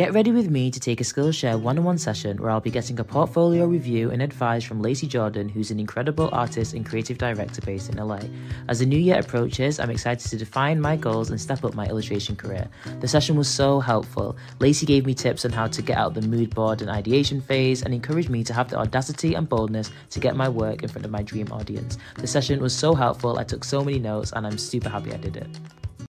Get ready with me to take a Skillshare one-on-one session where I'll be getting a portfolio review and advice from Laci Jordan, who's an incredible artist and creative director based in LA. As the new year approaches, I'm excited to define my goals and step up my illustration career. The session was so helpful. Laci gave me tips on how to get out the mood board and ideation phase and encouraged me to have the audacity and boldness to get my work in front of my dream audience. The session was so helpful, I took so many notes, and I'm super happy I did it.